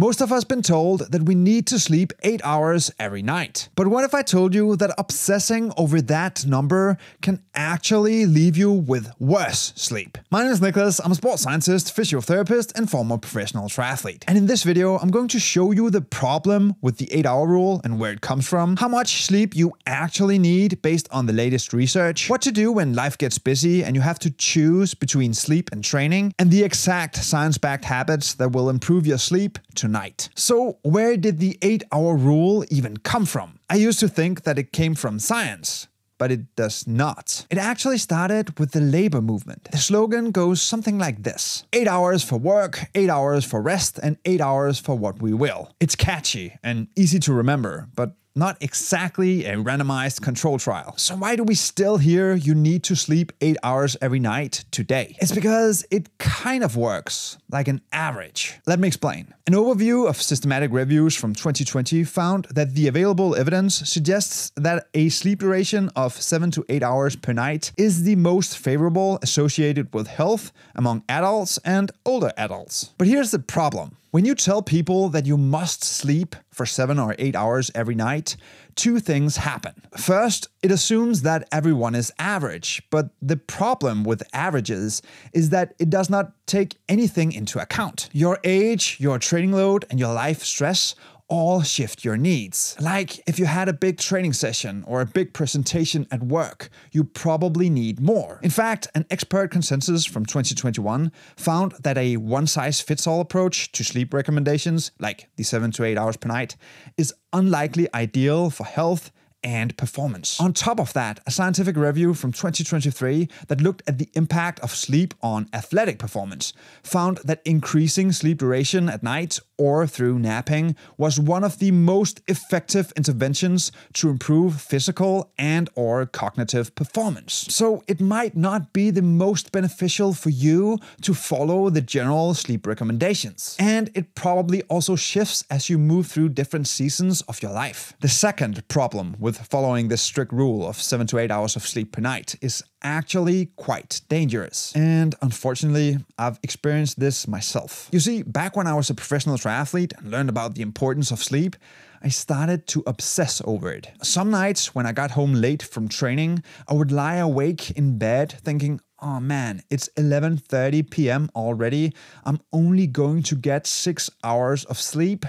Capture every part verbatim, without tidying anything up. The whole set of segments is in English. Most of us have been told that we need to sleep eight hours every night. But what if I told you that obsessing over that number can actually leave you with worse sleep? My name is Nicholas, I'm a sports scientist, physiotherapist, and former professional triathlete. And in this video, I'm going to show you the problem with the eight-hour rule and where it comes from, how much sleep you actually need based on the latest research, what to do when life gets busy and you have to choose between sleep and training, and the exact science-backed habits that will improve your sleep tonight. So where did the eight-hour rule even come from? I used to think that it came from science, but it does not. It actually started with the labor movement. The slogan goes something like this: eight hours for work, eight hours for rest, and eight hours for what we will. It's catchy and easy to remember, but not exactly a randomized control trial. So why do we still hear you need to sleep eight hours every night today? It's because it kind of works like an average. Let me explain. An overview of systematic reviews from twenty twenty found that the available evidence suggests that a sleep duration of seven to eight hours per night is the most favorable associated with health among adults and older adults. But here's the problem. When you tell people that you must sleep for seven or eight hours every night, two things happen. First, it assumes that everyone is average, but the problem with averages is that it does not take anything into account. Your age, your training load, and your life stress all shift your needs. Like if you had a big training session or a big presentation at work, you probably need more. In fact, an expert consensus from twenty twenty-one found that a one-size-fits-all approach to sleep recommendations, like the seven to eight hours per night, is unlikely ideal for health and performance. On top of that, a scientific review from twenty twenty-three that looked at the impact of sleep on athletic performance found that increasing sleep duration at night or through napping was one of the most effective interventions to improve physical and or cognitive performance. So it might not be the most beneficial for you to follow the general sleep recommendations. And it probably also shifts as you move through different seasons of your life. The second problem with following this strict rule of seven to eight hours of sleep per night is actually quite dangerous. And unfortunately, I've experienced this myself. You see, back when I was a professional triathlete and learned about the importance of sleep, I started to obsess over it. Some nights when I got home late from training, I would lie awake in bed thinking, oh man, it's eleven thirty p m already. I'm only going to get six hours of sleep.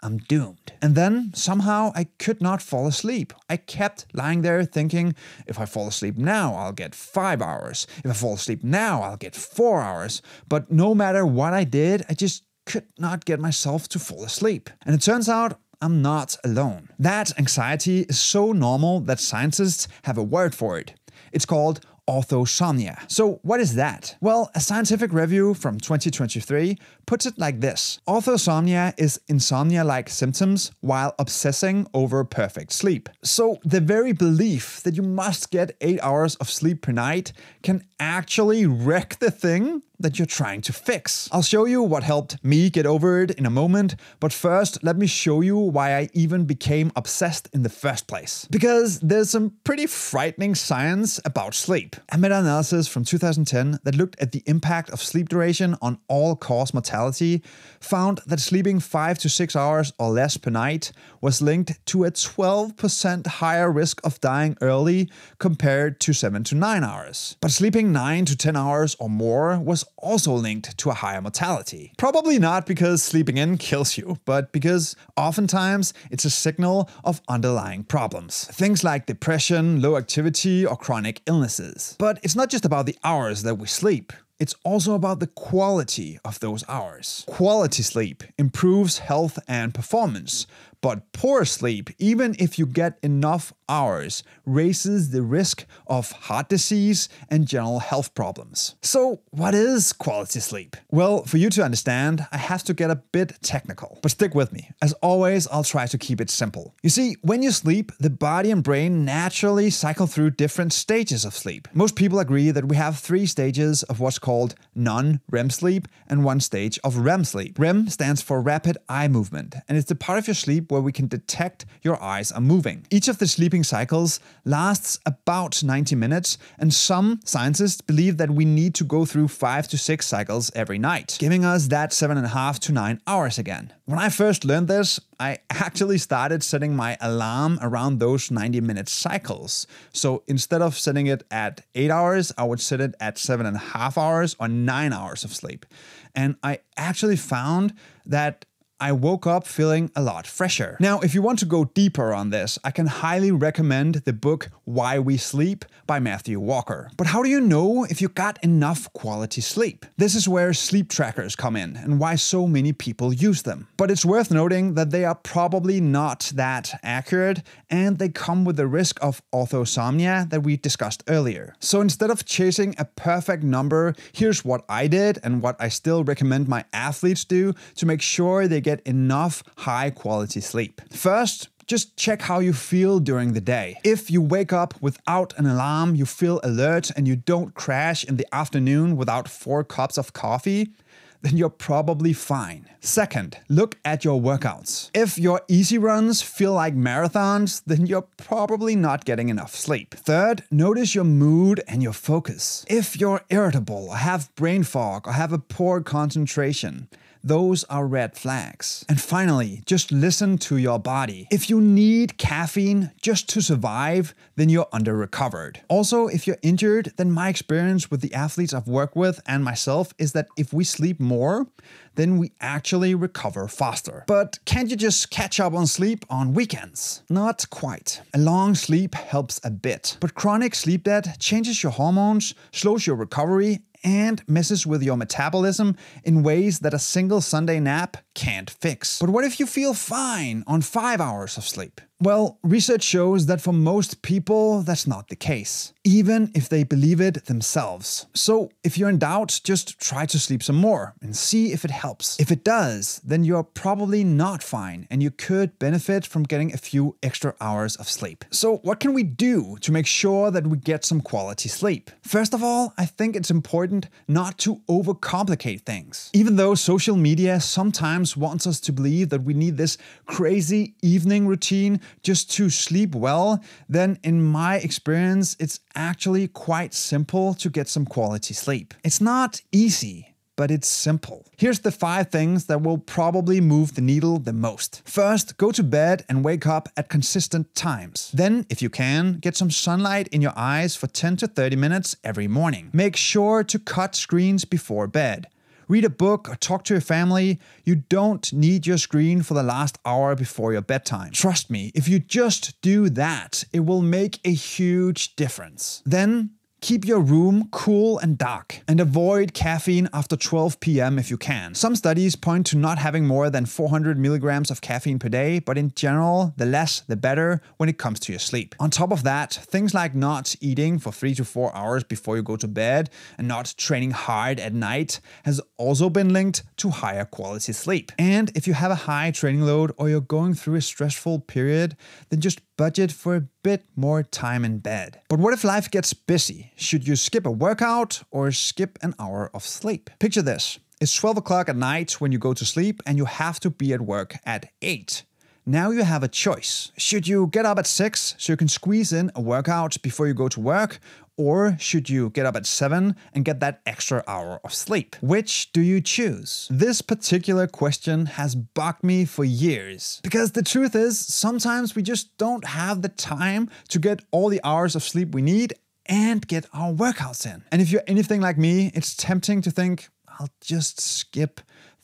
I'm doomed. And then somehow I could not fall asleep. I kept lying there thinking, if I fall asleep now, I'll get five hours. If I fall asleep now, I'll get four hours. But no matter what I did, I just could not get myself to fall asleep. And it turns out I'm not alone. That anxiety is so normal that scientists have a word for it. It's called orthosomnia. So what is that? Well, a scientific review from twenty twenty-three puts it like this. Orthosomnia is insomnia-like symptoms while obsessing over perfect sleep. So the very belief that you must get eight hours of sleep per night can actually wreck the thing that you're trying to fix. I'll show you what helped me get over it in a moment, but first let me show you why I even became obsessed in the first place. Because there's some pretty frightening science about sleep. A meta-analysis from two thousand ten that looked at the impact of sleep duration on all-cause mortality found that sleeping five to six hours or less per night was linked to a twelve percent higher risk of dying early compared to seven to nine hours. But sleeping nine to ten hours or more was also linked to a higher mortality. Probably not because sleeping in kills you, but because oftentimes it's a signal of underlying problems. Things like depression, low activity, or chronic illnesses. But it's not just about the hours that we sleep. It's also about the quality of those hours. Quality sleep improves health and performance, but poor sleep, even if you get enough hours, raises the risk of heart disease and general health problems. So what is quality sleep? Well, for you to understand, I have to get a bit technical, but stick with me. As always, I'll try to keep it simple. You see, when you sleep, the body and brain naturally cycle through different stages of sleep. Most people agree that we have three stages of what's called called non-R E M sleep and one stage of R E M sleep. R E M stands for rapid eye movement, and it's the part of your sleep sleep where we can detect your eyes are moving. Each of the sleeping cycles lasts about ninety minutes, and some scientists believe that we need to go through five to six cycles every night, giving us that seven and a half to nine hours again. When I first learned this, I actually started setting my alarm around those ninety minute cycles. So instead of setting it at eight hours, I would set it at seven and a half hours or nine hours of sleep. And I actually found that I woke up feeling a lot fresher. Now, if you want to go deeper on this, I can highly recommend the book Why We Sleep by Matthew Walker. But how do you know if you got enough quality sleep? This is where sleep trackers come in and why so many people use them. But it's worth noting that they are probably not that accurate, and they come with the risk of orthosomnia that we discussed earlier. So instead of chasing a perfect number, here's what I did and what I still recommend my athletes do to make sure they get get enough high-quality sleep. First, just check how you feel during the day. If you wake up without an alarm, you feel alert, and you don't crash in the afternoon without four cups of coffee, then you're probably fine. Second, look at your workouts. If your easy runs feel like marathons, then you're probably not getting enough sleep. Third, notice your mood and your focus. If you're irritable, or have brain fog, or have a poor concentration, those are red flags. And finally, just listen to your body. If you need caffeine just to survive, then you're under-recovered. Also, if you're injured, then my experience with the athletes I've worked with and myself is that if we sleep more, then we actually recover faster. But can't you just catch up on sleep on weekends? Not quite. A long sleep helps a bit, but chronic sleep debt changes your hormones, slows your recovery, and messes with your metabolism in ways that a single Sunday nap can't fix. But what if you feel fine on five hours of sleep? Well, research shows that for most people, that's not the case, even if they believe it themselves. So if you're in doubt, just try to sleep some more and see if it helps. If it does, then you're probably not fine, and you could benefit from getting a few extra hours of sleep. So what can we do to make sure that we get some quality sleep? First of all, I think it's important not to overcomplicate things. Even though social media sometimes wants us to believe that we need this crazy evening routine just to sleep well, then in my experience, it's actually quite simple to get some quality sleep. It's not easy, but it's simple. Here's the five things that will probably move the needle the most. First, go to bed and wake up at consistent times. Then, if you can, get some sunlight in your eyes for ten to thirty minutes every morning. Make sure to cut screens before bed. Read a book or talk to your family. You don't need your screen for the last hour before your bedtime. Trust me, if you just do that, it will make a huge difference. Then, keep your room cool and dark, and avoid caffeine after twelve p m if you can. Some studies point to not having more than four hundred milligrams of caffeine per day, but in general, the less the better when it comes to your sleep. On top of that, things like not eating for three to four hours before you go to bed and not training hard at night has also been linked to higher quality sleep. And if you have a high training load or you're going through a stressful period, then just budget for a bit more time in bed. But what if life gets busy? Should you skip a workout or skip an hour of sleep? Picture this. It's twelve o'clock at night when you go to sleep and you have to be at work at eight. Now you have a choice. Should you get up at six so you can squeeze in a workout before you go to work? Or should you get up at seven and get that extra hour of sleep? Which do you choose? This particular question has bugged me for years, because the truth is, sometimes we just don't have the time to get all the hours of sleep we need and get our workouts in. And if you're anything like me, it's tempting to think, I'll just skip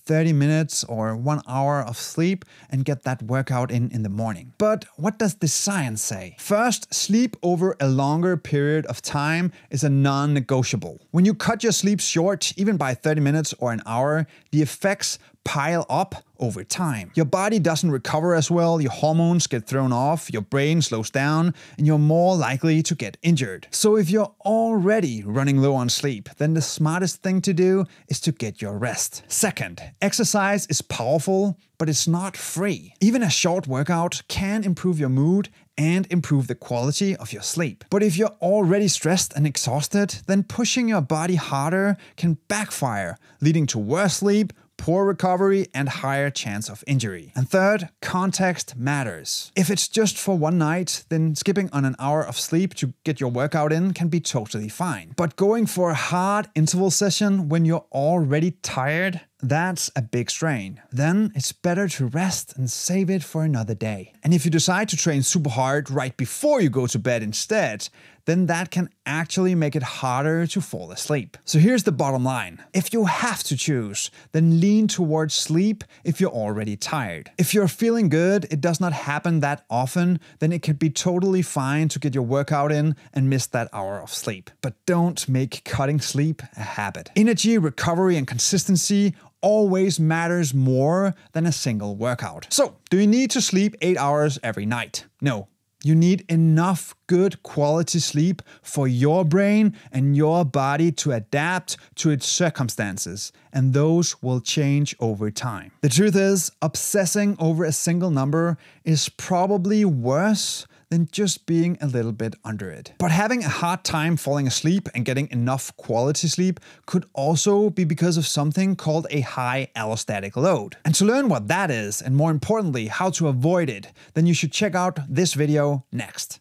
thirty minutes or one hour of sleep and get that workout in in the morning. But what does the science say? First, sleep over a longer period of time is a non-negotiable. When you cut your sleep short, even by thirty minutes or an hour, the effects pile up over time. Your body doesn't recover as well, your hormones get thrown off, your brain slows down, and you're more likely to get injured. So if you're already running low on sleep, then the smartest thing to do is to get your rest. Second, exercise is powerful, but it's not free. Even a short workout can improve your mood and improve the quality of your sleep. But if you're already stressed and exhausted, then pushing your body harder can backfire, leading to worse sleep, poor recovery and higher chance of injury. And third, context matters. If it's just for one night, then skipping on an hour of sleep to get your workout in can be totally fine. But going for a hard interval session when you're already tired, that's a big strain. Then it's better to rest and save it for another day. And if you decide to train super hard right before you go to bed instead, then that can actually make it harder to fall asleep. So here's the bottom line. If you have to choose, then lean towards sleep if you're already tired. If you're feeling good, it does not happen that often, then it can be totally fine to get your workout in and miss that hour of sleep. But don't make cutting sleep a habit. Energy, recovery, and consistency always matters more than a single workout. So, do you need to sleep eight hours every night? No. You need enough good quality sleep for your brain and your body to adapt to its circumstances, and those will change over time. The truth is, obsessing over a single number is probably worse than just being a little bit under it. But having a hard time falling asleep and getting enough quality sleep could also be because of something called a high allostatic load. And to learn what that is, and more importantly, how to avoid it, then you should check out this video next.